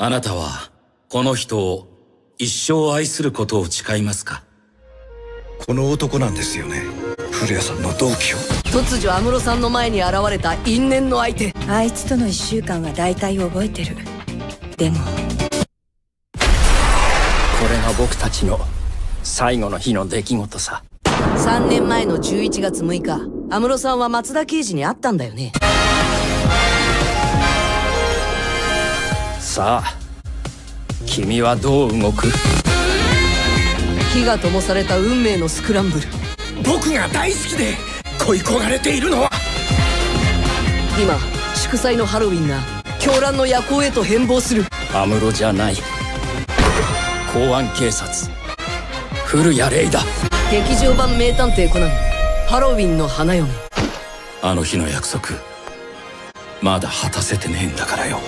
あなたはこの人を一生愛することを誓いますか？この男なんですよね、古谷さんの同期を。突如安室さんの前に現れた因縁の相手。あいつとの1週間は大体覚えてる。でもこれが僕たちの最後の日の出来事さ。3年前の11月6日、安室さんは松田刑事に会ったんだよね。さあ、君はどう動く？火が灯された運命のスクランブル。僕が大好きで恋焦がれているのは、今祝祭のハロウィンが狂乱の夜行へと変貌する。安室じゃない、公安警察古谷玲だ。劇場版名探偵コナン、ハロウィンの花嫁。あの日の約束まだ果たせてねえんだからよ。